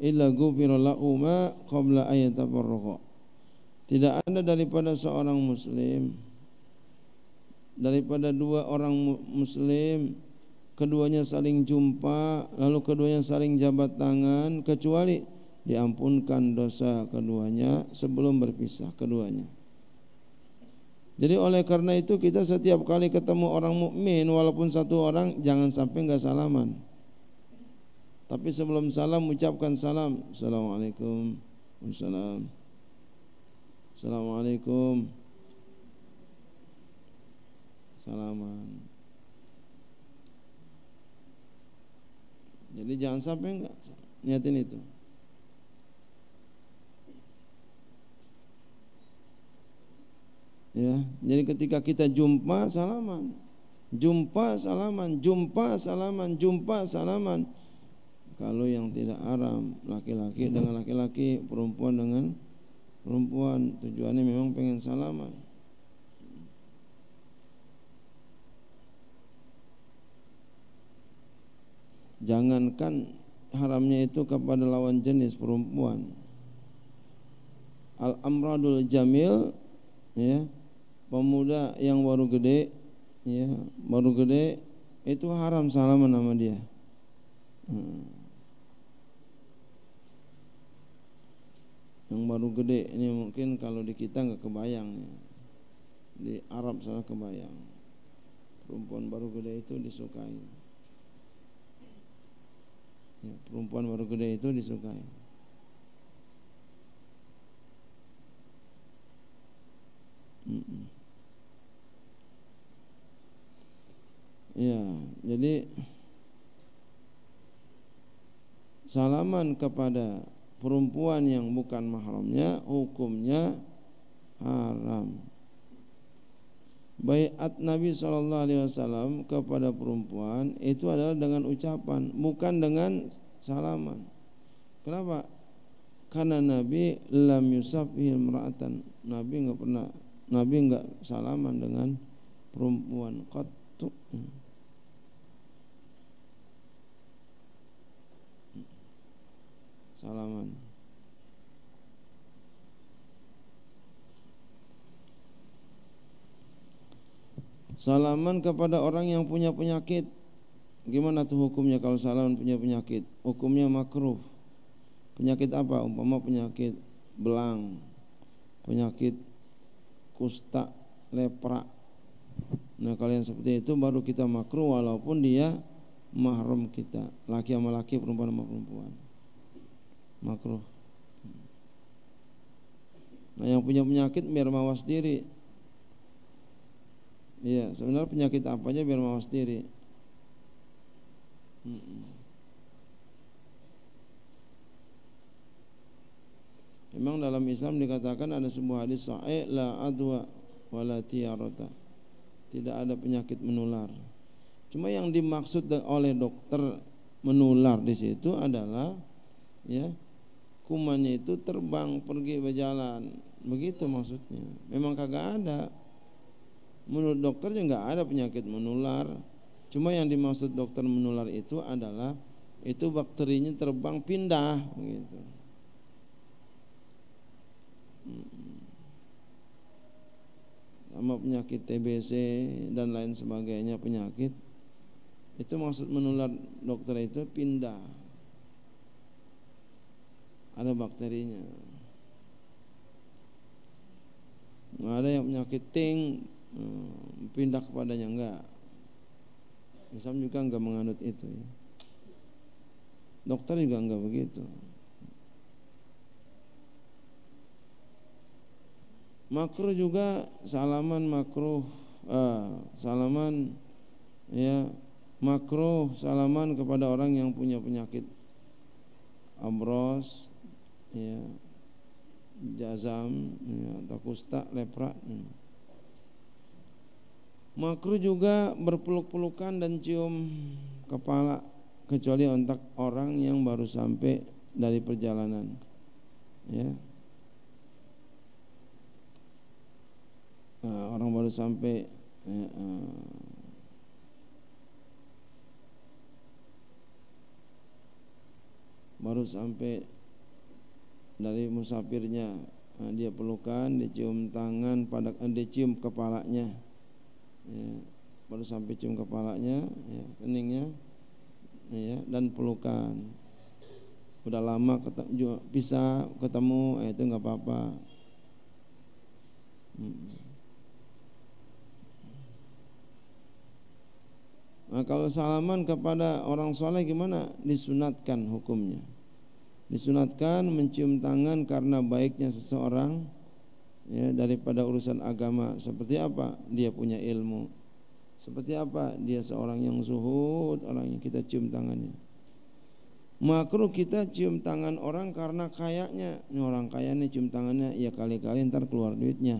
illa ghufira lahu ma qabla an yatafarraqa. Tidak ada daripada seorang muslim, daripada dua orang muslim, keduanya saling jumpa lalu keduanya saling jabat tangan, kecuali diampunkan dosa keduanya sebelum berpisah keduanya. Jadi oleh karena itu kita setiap kali ketemu orang mukmin walaupun satu orang, jangan sampai enggak salaman. Tapi sebelum salam ucapkan salam, assalamualaikum, wassalam, assalamualaikum, salaman. Jadi jangan sampai enggak, niatin itu. Ya, jadi ketika kita jumpa salaman, jumpa salaman, jumpa salaman, jumpa salaman. Kalau yang tidak haram, laki-laki dengan laki-laki, perempuan dengan perempuan, tujuannya memang pengen salaman. Jangankan haramnya itu kepada lawan jenis perempuan. Al-amradul jamil, ya, pemuda yang baru gede, ya, baru gede itu haram salaman sama dia. Yang baru gede ini mungkin kalau di kita nggak kebayang, ya. Di Arab salah kebayang. Perempuan baru gede itu disukai. Ya, perempuan baru gede itu disukai. Ya, jadi salaman kepada perempuan yang bukan mahramnya hukumnya haram. Baiat Nabi sallallahu alaihi wasallam kepada perempuan itu adalah dengan ucapan, bukan dengan salaman. Kenapa? Karena Nabi lam yusafihil mar'atan. Nabi enggak pernah, Nabi enggak salaman dengan perempuan qattu. Salaman. Salaman kepada orang yang punya penyakit. Gimana tuh hukumnya kalau salaman punya penyakit? Hukumnya makruh. Penyakit apa? Umpama penyakit belang, penyakit kusta, lepra. Nah, kalau yang seperti itu baru kita makruh walaupun dia mahram kita. Laki sama laki, perempuan sama perempuan. Makruh. Nah, yang punya penyakit biar mawas diri. Iya, sebenarnya penyakit apa aja biar mawas diri. Memang dalam Islam dikatakan ada sebuah hadis sahih, la adwa wala tiarata. Tidak ada penyakit menular. Cuma yang dimaksud oleh dokter menular di situ adalah, ya, kumannya itu terbang pergi berjalan, begitu maksudnya. Memang kagak ada, menurut dokter juga nggak ada penyakit menular. Cuma yang dimaksud dokter menular itu adalah itu bakterinya terbang pindah, begitu. Sama penyakit TBC dan lain sebagainya, penyakit itu maksud menular dokter itu pindah, ada bakterinya. Nggak ada yang penyakit ting pindah kepadanya, enggak. Islam juga enggak menganut itu, ya. Dokter juga enggak begitu. Makruh juga salaman, makruh salaman, ya, makruh salaman kepada orang yang punya penyakit amros, ya, jazam, ya, atau kusta, lepra. Makruh juga berpeluk-pelukan dan cium kepala, kecuali untuk orang yang baru sampai dari perjalanan, ya. Nah, orang baru sampai, ya, baru harus sampai dari musafirnya. Nah, dia pelukan, dicium tangan, dicium kepalanya, ya, baru sampai cium kepalanya, ya, keningnya, ya, dan pelukan. Udah lama pisah ketemu, itu nggak apa-apa. Nah, kalau salaman kepada orang soleh gimana? Disunatkan hukumnya. Disunatkan mencium tangan karena baiknya seseorang, ya, daripada urusan agama. Seperti apa? Dia punya ilmu. Seperti apa? Dia seorang yang zuhud, orang yang kita cium tangannya. Makruh kita cium tangan orang karena kayaknya. Ini orang kaya nih cium tangannya, ya kali-kali ntar keluar duitnya.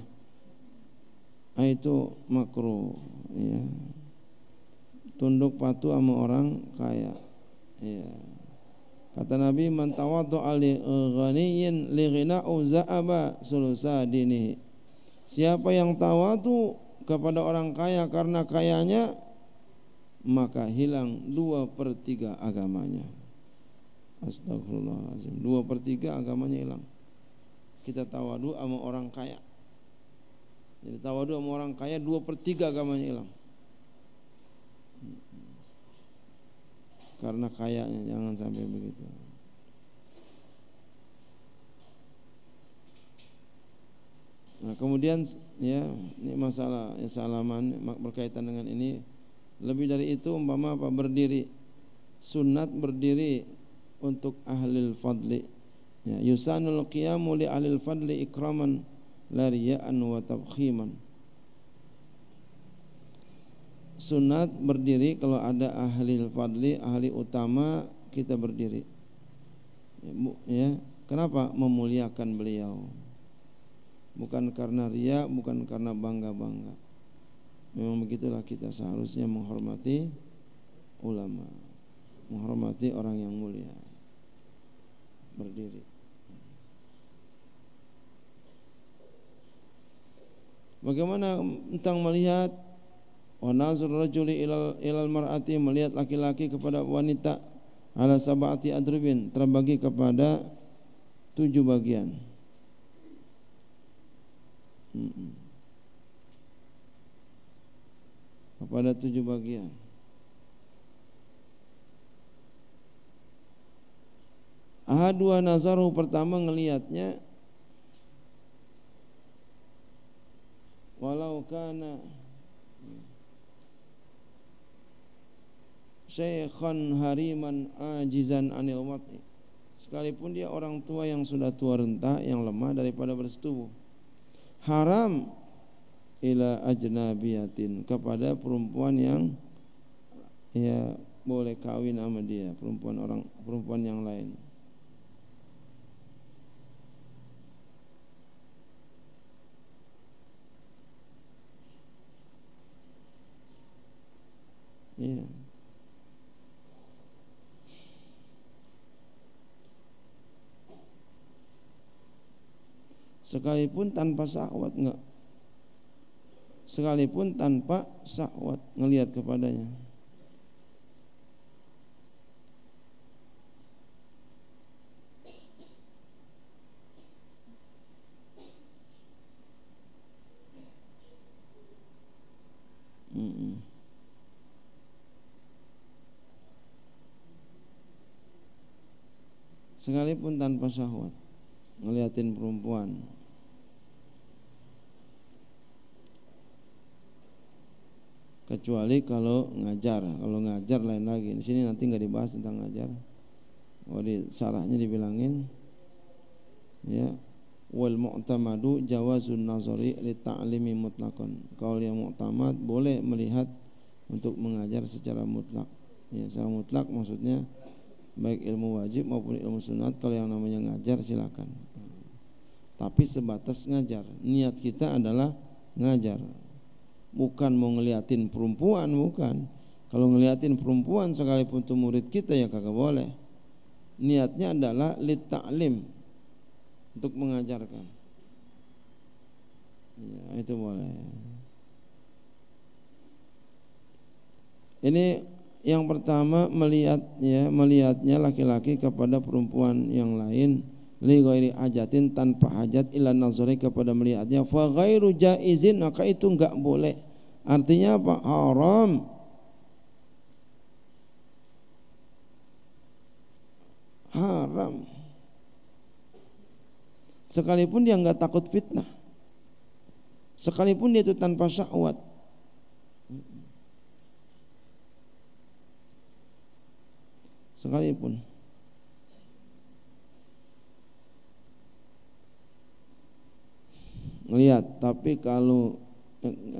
Nah, itu makruh, ya. Tunduk patuh sama orang kaya, ya. Kata Nabi, man tawaddu'a li ghaniyin li ghina'u za'aba sulusa dinihi. Siapa yang tawadhu kepada orang kaya karena kayanya, maka hilang 2/3 agamanya. Astagfirullahaladzim, 2/3 agamanya hilang. Kita tawadhu sama orang kaya. Jadi tawadhu sama orang kaya 2/3 agamanya hilang. Karena kayaknya, jangan sampai begitu. Nah, kemudian, ya, ini masalah, ya, salaman berkaitan dengan ini. Lebih dari itu, umpama apa, berdiri. Sunat berdiri untuk ahlil fadli, ya. Yusanul qiyamu li ahlil fadli ikraman lariya'an wa tabkhiman. Sunat berdiri kalau ada ahli fadli, ahli utama, kita berdiri, ya. Kenapa? Memuliakan beliau. Bukan karena riya, bukan karena bangga-bangga. Memang begitulah kita seharusnya menghormati ulama, menghormati orang yang mulia. Berdiri. Bagaimana tentang melihat? Wa nazar rajuli ilal mar'ati, melihat laki-laki kepada wanita, ala sab'ati adrubin, terbagi kepada 7 bagian. Kepada 7 bagian. Ahadu wa nazaru, pertama ngelihatnya, walau kana Syekhan hariman ajizan anil wat'i, sekalipun dia orang tua yang sudah tua renta, yang lemah daripada bersetubuh. Haram ila ajnabiyatin, kepada perempuan yang, ya, boleh kawin sama dia, perempuan yang lain. Ya, sekalipun tanpa syahwat, enggak. Sekalipun tanpa syahwat ngelihat kepadanya. Sekalipun tanpa syahwat ngeliatin perempuan. Kecuali kalau ngajar, lain lagi. Di sini nanti nggak dibahas tentang ngajar. Oh, di syarahnya dibilangin, ya, wal mu'tamadu jawazun nazari li ta'limi mutlaqan. Kalau yang mu'tamad boleh melihat untuk mengajar secara mutlak. Ya, secara mutlak maksudnya baik ilmu wajib maupun ilmu sunat. Kalau yang namanya ngajar silakan. Tapi sebatas ngajar. Niat kita adalah ngajar. Bukan mau ngeliatin perempuan, bukan. Kalau ngeliatin perempuan sekalipun itu murid kita, ya kagak boleh. Niatnya adalah litta'lim, untuk mengajarkan. Ya, itu boleh. Ini Yang pertama melihatnya laki-laki kepada perempuan yang lain li ghairi ajatin, tanpa hajat, ila nazari, kepada melihatnya, fa ghairu jaizin, maka itu enggak boleh. Artinya apa? Haram. Haram. Sekalipun dia enggak takut fitnah, sekalipun dia itu tanpa syahwat. Sekalipun ngelihat, tapi kalau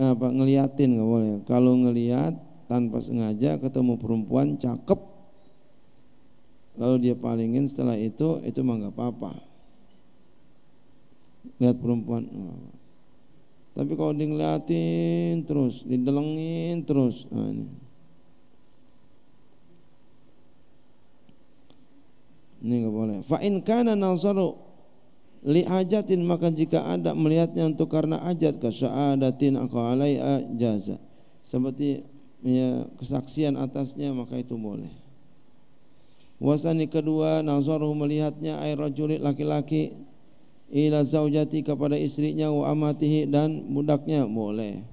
ngeliatin nggak boleh. Kalau ngelihat tanpa sengaja ketemu perempuan cakep, lalu dia palingin setelah itu mah nggak apa-apa. Lihat perempuan, tapi kalau diliatin terus, didelengin terus, nah ini enggak boleh. Fa in kana nazaru li hajatin, maka jika ada melihatnya untuk karena hajat, kasyadatin aqalai jaza, seperti ya, kesaksian atasnya, maka itu boleh. Wasani kedua, nazaru melihatnya ay rajul, laki-laki, ila zaujati, kepada istrinya, wa amatihi, dan budaknya, boleh.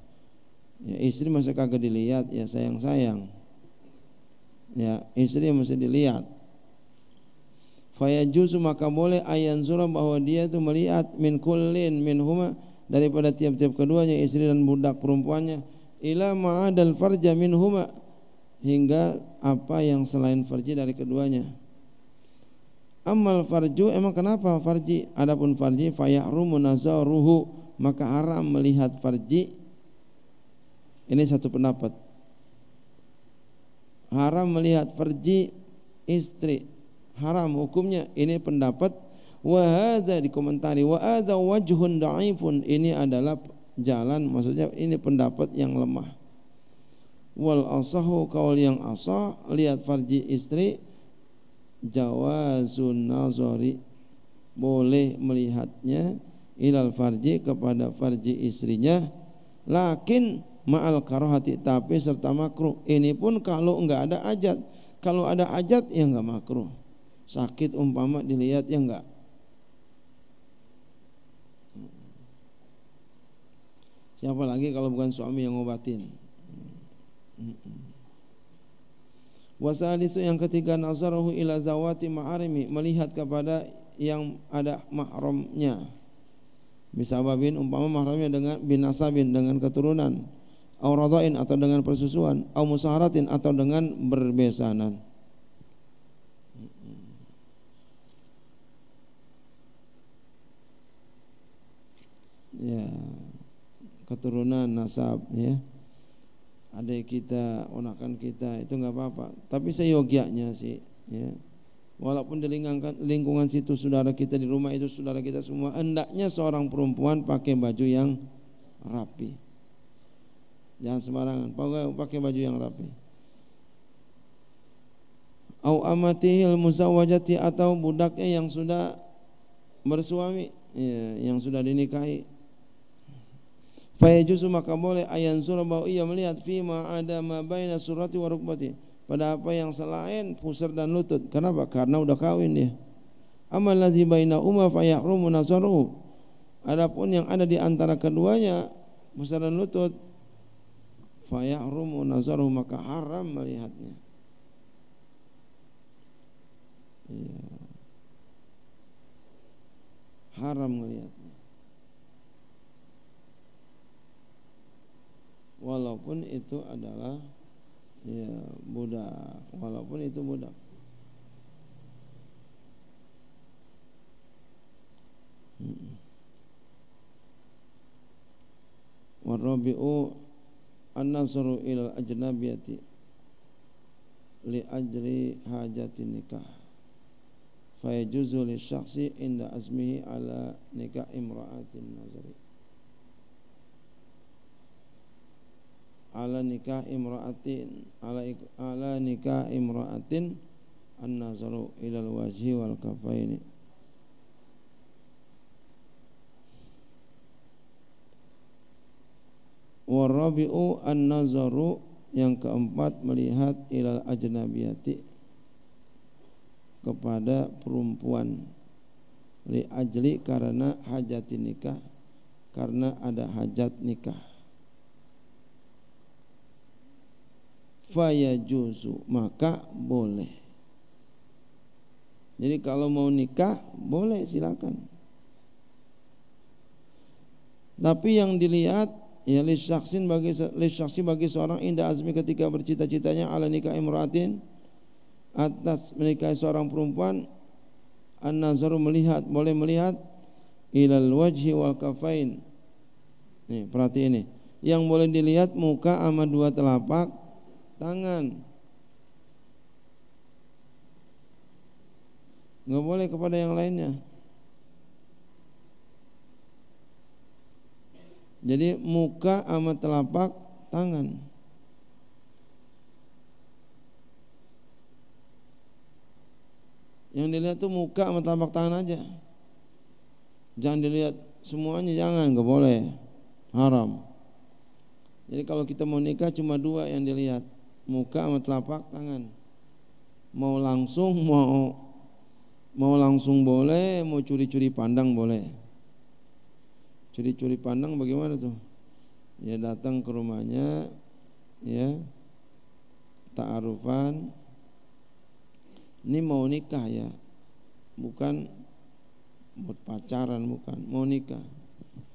Ya, istri masih kagak dilihat, ya sayang-sayang. Ya, istri masih dilihat. Fayajuzu, maka boleh ayan surah, bahwa dia itu melihat min kullin min huma, daripada tiap-tiap keduanya, istri dan budak perempuannya, ila ma'adal farja min huma, hingga apa yang selain farji dari keduanya. Amal farju, emang kenapa farji? Adapun farji, fayahrumu nazaruhu, maka haram melihat farji. Ini satu pendapat, haram melihat farji istri, haram hukumnya. Ini pendapat wa hadza, dikomentari wa hadza wajhun dhaifun, ini adalah jalan, maksudnya ini pendapat yang lemah. Wal asahu, qaul yang asah, lihat farji istri, jawazun nazari, boleh melihatnya ilal farji, kepada farji istrinya, lakin ma'al karohati, tapi serta makruh. Ini pun kalau enggak ada ajat, kalau ada ajat ya enggak makruh. Sakit umpama dilihat ya enggak. Siapa lagi kalau bukan suami yang ngobatin? Wasalisu, yang ketiga, nazaruhu ila zawati ma'arimi, melihat kepada yang ada mahramnya. Bisababin, umpama mahramnya dengan binasabin, dengan keturunan, au radhain, atau dengan persusuan, au musaharatin, atau dengan berbesanan. Ya, keturunan, nasab, ya, adik kita, onakan kita, itu enggak apa-apa. Tapi seyogianya sih, ya, walaupun di lingkungan situ saudara kita, di rumah itu saudara kita semua, hendaknya seorang perempuan pakai baju yang rapi. Jangan sembarangan, pakai baju yang rapi. Au amatihil muzawwajati, atau budaknya yang sudah bersuami, ya, yang sudah dinikahi. Fayajuzu, maka boleh ayan surah, bahwa ia melihat fima ada ma baina surati wa rukbati, pada apa yang selain pusar dan lutut. Kenapa? Karena udah kawin dia. Amal ladzi baina umma fayahrumu nazaruhu, adapun yang ada di antara keduanya pusar dan lutut, fayahrumu nazaruhu, maka haram melihatnya. Ya, haram melihatnya, walaupun itu adalah ya budak, walaupun itu budak. Warabi'u an-nazaru ilal ajnabiyati li ajri hajati nikah, fayajuzu li syakhsi inda azmihi ala nikah imra'atin nazari, ala nikah imra'atin, ala nikah imra'atin an-nazaru ilal wajhi wal kafaini. Warabi'u an-nazaru Yang keempat, melihat ilal ajnabiyati, kepada perempuan, li ajli, karena hajati nikah, karena ada hajat nikah. Fayajuzu, maka boleh. Jadi kalau mau nikah boleh, silakan. Tapi yang dilihat ya li syakhsin bagi seorang indah azmi, ketika bercita-citanya ala nikah imra'atin, atas menikahi seorang perempuan, an-nazaru, melihat, boleh melihat ilal wajhi wal kafain. Nih, perhati ini. Yang boleh dilihat muka sama dua telapak tangan. Nggak boleh kepada yang lainnya. Jadi muka sama telapak tangan. Yang dilihat tuh muka sama telapak tangan aja. Jangan dilihat semuanya, jangan, nggak boleh, haram. Jadi kalau kita mau nikah cuma dua yang dilihat, muka sama telapak tangan. Mau langsung boleh, mau curi-curi pandang boleh. Curi-curi pandang bagaimana tuh? Ya datang ke rumahnya, ya ta'arufan. Ini mau nikah ya, bukan buat pacaran, bukan, mau nikah.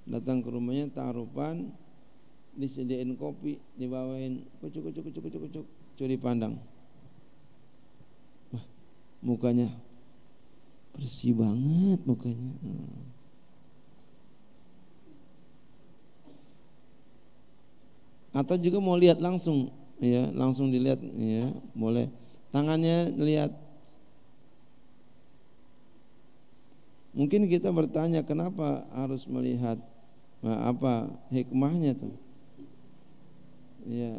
Datang ke rumahnya ta'arufan, disediain kopi, dibawain kucuk, curi pandang. Wah, mukanya bersih banget, mukanya. Atau juga mau lihat langsung, ya, langsung dilihat, ya, boleh. Tangannya lihat. Mungkin kita bertanya kenapa harus melihat, nah, apa hikmahnya tuh? Ya,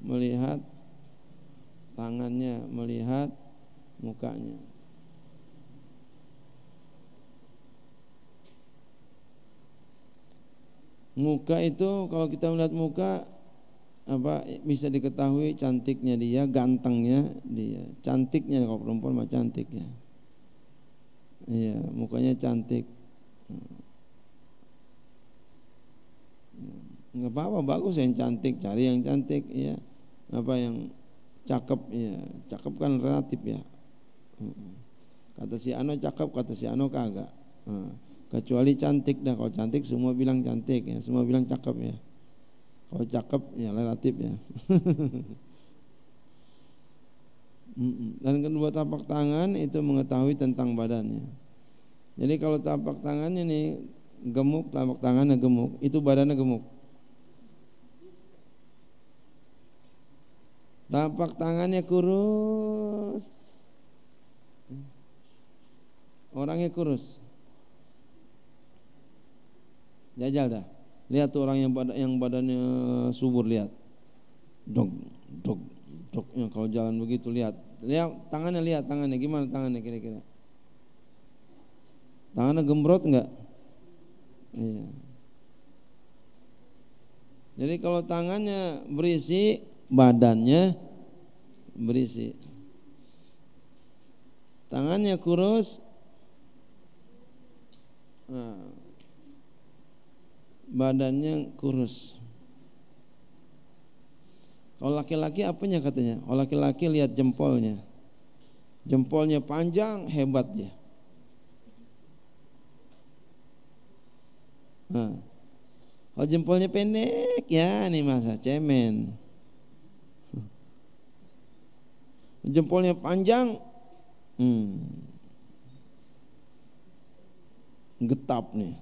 melihat tangannya, melihat mukanya. Muka itu kalau kita melihat muka apa bisa diketahui cantiknya dia, gantengnya dia. Cantiknya kalau perempuan mah cantiknya. Iya, mukanya cantik. Enggak apa-apa, bagus yang cantik, cari yang cantik, ya. Apa yang cakep, ya. Cakep kan relatif ya. Kata si Ano cakep, kata si Ano kagak. Kecuali cantik dah, kalau cantik semua bilang cantik ya, semua bilang cakep ya. Kalau cakep ya relatif ya. Dan kedua tapak tangan itu mengetahui tentang badannya. Jadi kalau tapak tangannya nih gemuk, tapak tangannya gemuk, itu badannya gemuk. Tapak tangannya kurus, orangnya kurus. Jajal dah. Lihat tuh orang yang badannya subur, lihat. Dok. Ya, kalau jalan begitu lihat tangannya gimana tangannya kira-kira? Tangannya gembrot enggak? Iya. Jadi kalau tangannya berisi, badannya berisi. Tangannya kurus. Nah, badannya kurus. Kalau laki-laki apanya katanya? Kalau laki-laki lihat jempolnya. Jempolnya panjang, hebat dia. Nah, kalau jempolnya pendek, ya nih masa cemen. Jempolnya panjang, getap nih,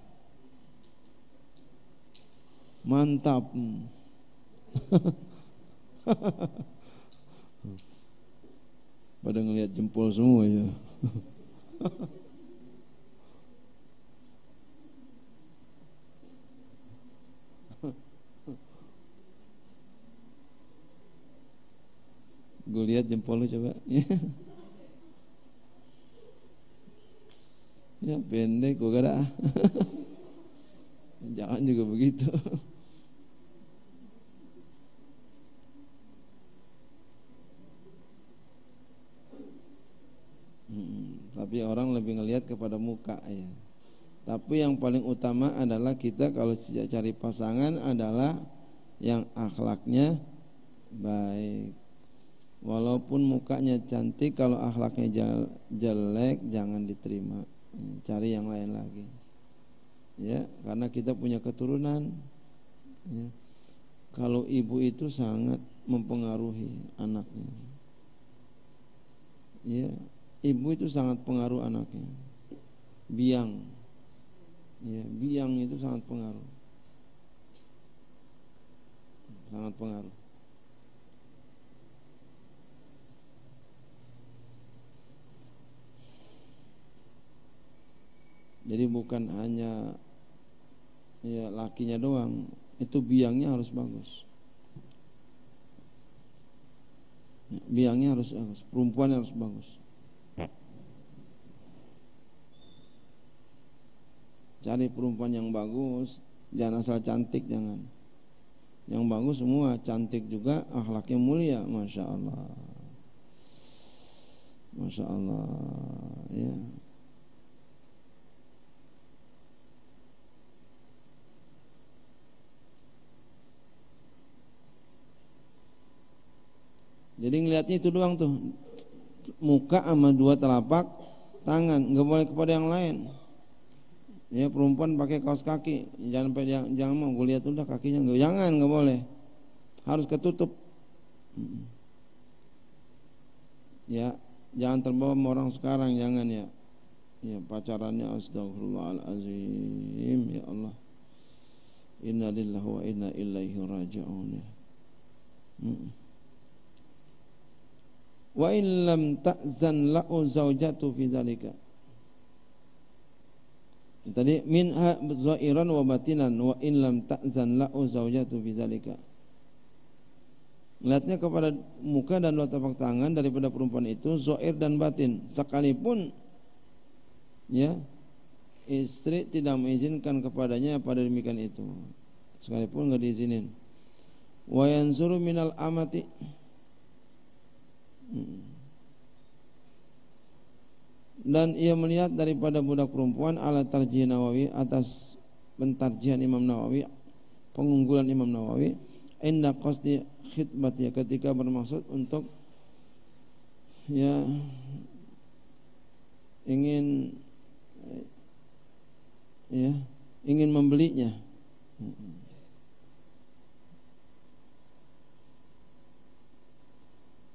mantap. Pada ngelihat jempol semua ya. Gue lihat jempol lu coba. Ya pendek gue gara. Jangan juga begitu. tapi orang lebih ngelihat kepada muka ya. Tapi yang paling utama adalah kita kalau cari pasangan adalah yang akhlaknya baik. Walaupun mukanya cantik, kalau akhlaknya jelek jangan diterima. Cari yang lain lagi. Ya, karena kita punya keturunan. Ya. Kalau ibu itu sangat mempengaruhi anaknya. Ya, ibu itu sangat pengaruh anaknya. Biang. Ya, biang itu sangat pengaruh. Sangat pengaruh. Jadi bukan hanya ya lakinya doang, itu biangnya harus bagus. Biangnya harus bagus, perempuannya harus bagus. Cari perempuan yang bagus, jangan asal cantik jangan. Yang bagus semua, cantik juga, akhlaknya mulia, masya Allah, masya Allah, ya. Jadi ngelihatnya itu doang tuh, muka sama dua telapak tangan, nggak boleh kepada yang lain. Ya perempuan pakai kaos kaki, jangan mau gue lihat udah kakinya, nggak boleh, harus ketutup. Ya jangan terbawa sama orang sekarang, jangan ya. Ya pacarannya astagfirullahalazim, ya Allah. Innalillahi wa inna ilaihi raji'un. Wa in lam ta'zan la'u zaujatu fi zalika. Tadi minha zahiran wa batinan wa in lam ta'zan la'u zaujatu fi zalika. Melihatnya kepada muka dan dua tapak tangan daripada perempuan itu zahir dan batin, sekalipun ya istri tidak mengizinkan kepadanya pada demikian itu. Sekalipun enggak diizinin. Wa yansuru minal amati. Dan ia melihat daripada budak perempuan ala tarjih Nawawi, atas pentarjihan Imam Nawawi, pengunggulan Imam Nawawi, inda qasdi khidmatnya, ketika bermaksud untuk ya ingin membelinya.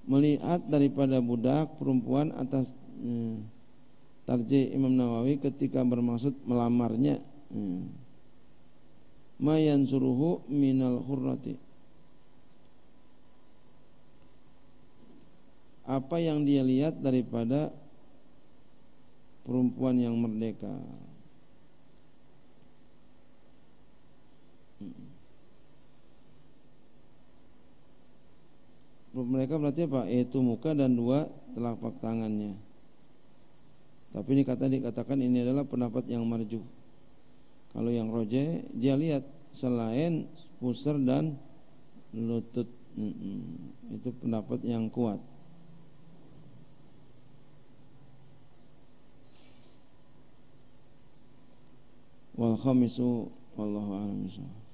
Melihat daripada budak perempuan atas tarjih Imam Nawawi ketika bermaksud melamarnya. Mayan suruhu minal hurrati, apa yang dia lihat daripada perempuan yang merdeka. Mereka berarti apa? Yaitu muka dan dua telapak tangannya. Tapi ini dikatakan ini adalah pendapat yang marjuh. Kalau yang roje, dia lihat selain pusar dan lutut. Itu pendapat yang kuat. Wal khamisu wallahu a'lam.